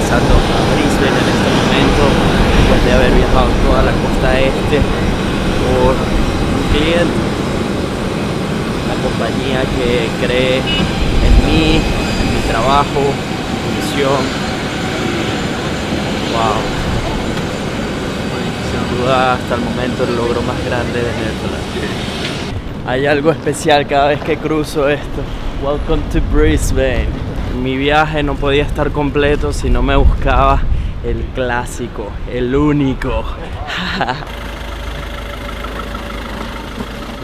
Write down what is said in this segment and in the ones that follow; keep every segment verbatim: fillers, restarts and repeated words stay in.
regresando a Brisbane en este momento, después de haber viajado toda la costa este por un cliente, la compañía que cree en mí, en mi trabajo, en mi misión. Wow, sin duda hasta el momento el logro más grande de Nelfe Life. Hay algo especial cada vez que cruzo esto. Welcome to Brisbane. Mi viaje no podía estar completo si no me buscaba el clásico, el único.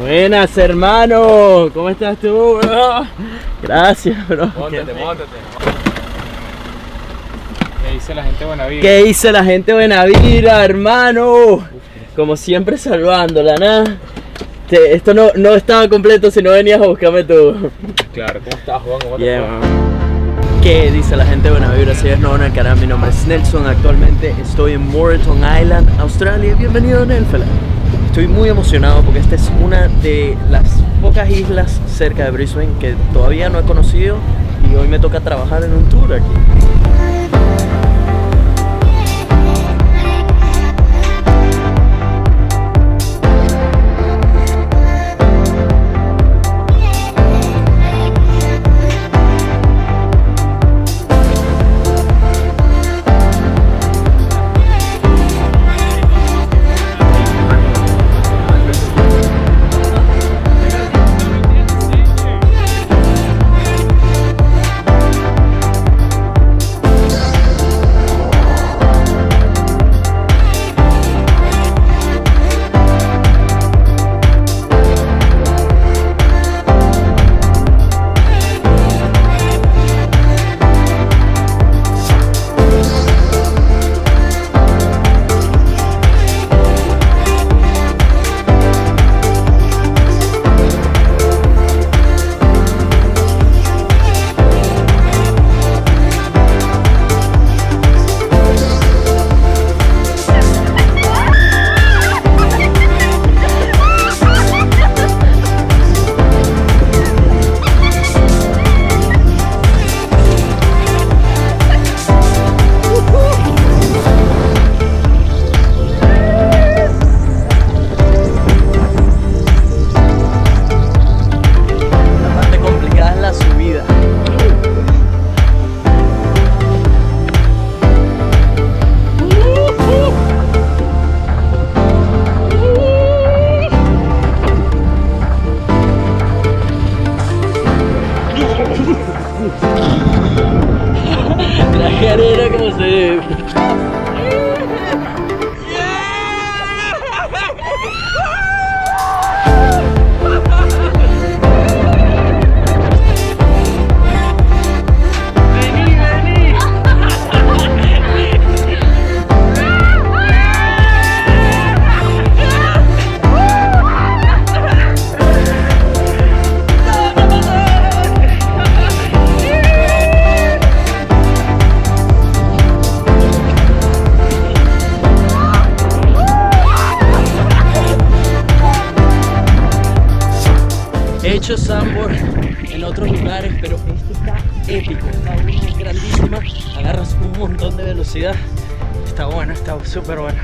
Buenas, hermano. ¿Cómo estás tú, bro? Gracias, bro. Móntate, móntate. ¿Qué dice la gente Buenavida? ¿Qué dice la gente Buenavida, hermano? Como siempre salvándola, ¿no? Sí, esto no, no estaba completo si no venías a buscarme tú. Claro, ¿cómo estás, Juan? ¿Cómo yeah, estás? ¿Qué dice la gente de Buena Vibra? Si es no, en el canal, mi nombre es Nelson. Actualmente estoy en Moreton Island, Australia. Bienvenido a Nelfe Life. Estoy muy emocionado porque esta es una de las pocas islas cerca de Brisbane que todavía no he conocido y hoy me toca trabajar en un tour aquí. He hecho sandboard en otros lugares, pero este está épico, esta onda es grandísima, agarras un montón de velocidad, está bueno, está súper bueno.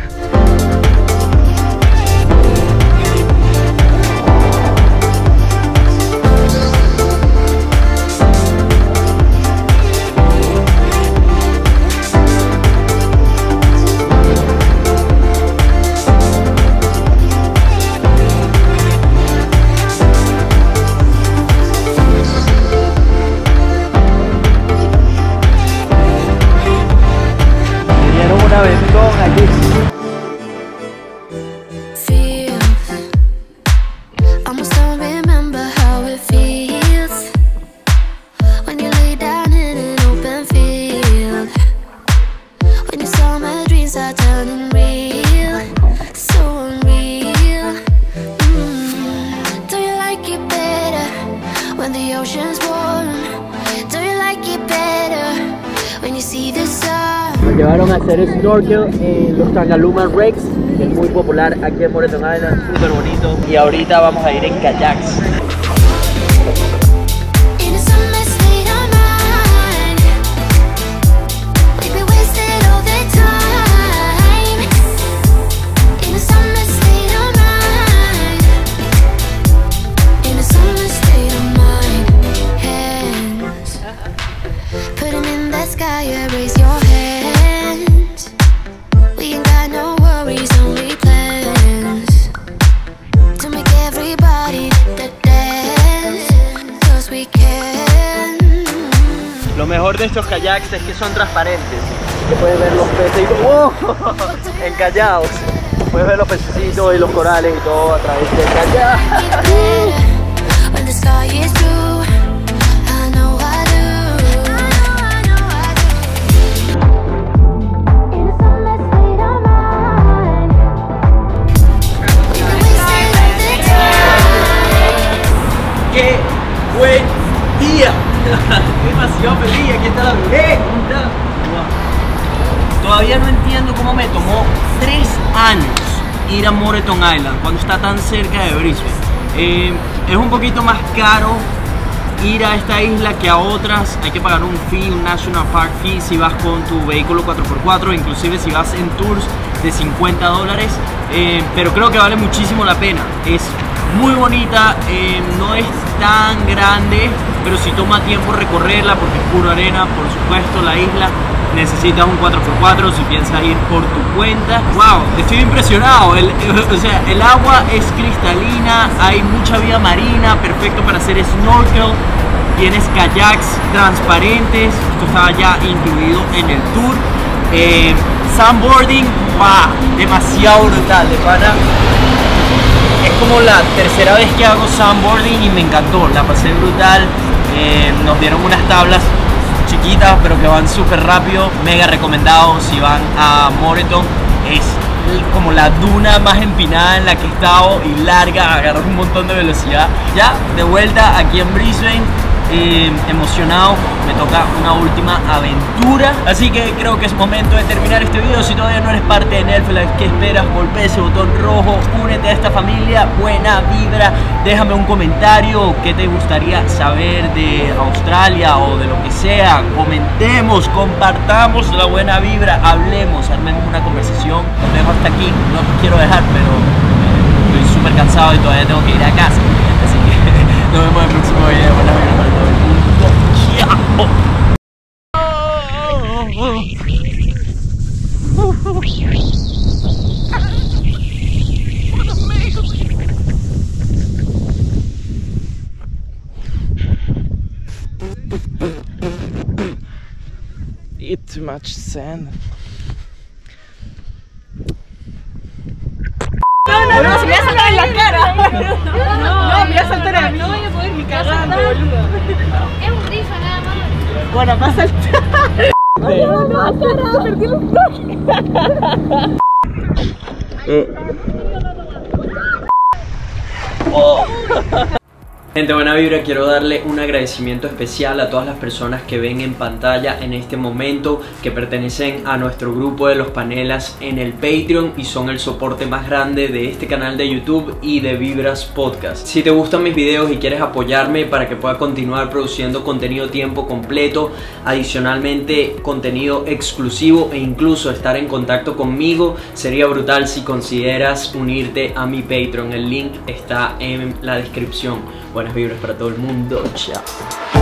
Me llevaron a hacer snorkel en los Tangalooma Wrecks, que es muy popular aquí en Moreton Island, súper bonito. Y ahorita vamos a ir en kayaks. estos kayaks es que son transparentes. Que puedes ver los pececitos, ¡oh! Encallados. Puedes ver los pececitos y los corales y todo a través del kayak. ¡Qué buen día! Demasiado feliz, aquí está la bebé. Wow. Todavía no entiendo cómo me tomó tres años ir a Moreton Island cuando está tan cerca de Brisbane. Eh, es un poquito más caro ir a esta isla que a otras. Hay que pagar un fee, un National Park fee si vas con tu vehículo cuatro por cuatro, inclusive si vas en tours de cincuenta dólares, eh, pero creo que vale muchísimo la pena. Es muy bonita, eh, no es tan grande, pero si toma tiempo recorrerla porque es pura arena, por supuesto, la isla. Necesitas un cuatro por cuatro si piensas ir por tu cuenta. ¡Wow! Estoy impresionado. El, o sea, el agua es cristalina, hay mucha vida marina, perfecto para hacer snorkel. Tienes kayaks transparentes, esto estaba ya incluido en el tour. Eh, Sandboarding, ¡wow! Demasiado brutal, de pana. Es como la tercera vez que hago sandboarding y me encantó, la pasé brutal. Eh, nos dieron unas tablas chiquitas pero que van súper rápido, mega recomendado si van a Moreton. Es como la duna más empinada en la que he estado y larga, agarró un montón de velocidad. Ya de vuelta aquí en Brisbane, eh, emocionado, me toca una última aventura, así que creo que es momento de terminar este video. Si todavía no eres parte de Nelfe Life, ¿qué esperas? Golpea ese botón rojo, únete a esta familia, buena vibra, déjame un comentario, qué te gustaría saber de Australia o de lo que sea, comentemos, compartamos la buena vibra, hablemos, armemos una conversación. Los dejo hasta aquí, no los quiero dejar, pero eh, estoy súper cansado y todavía tengo que ir a casa, así que nos vemos en el próximo video. Buena vibra para todos. Oh. Oh, oh, oh. Oh, oh. Eat too much sand. No, no, no, si me voy a saltar en la cara. No, me voy a saltar en la cara. No voy a poder mi casa. Es un rifle nada más. Bueno, va a saltar. No, no, no, no, perdí los bloques. Gente, buena vibra, quiero darle un agradecimiento especial a todas las personas que ven en pantalla en este momento, que pertenecen a nuestro grupo de los panelas en el Patreon y son el soporte más grande de este canal de YouTube y de Vibras Podcast. Si te gustan mis videos y quieres apoyarme para que pueda continuar produciendo contenido tiempo completo, adicionalmente contenido exclusivo e incluso estar en contacto conmigo, sería brutal si consideras unirte a mi Patreon. El link está en la descripción. Buenas vibras para todo el mundo, chao.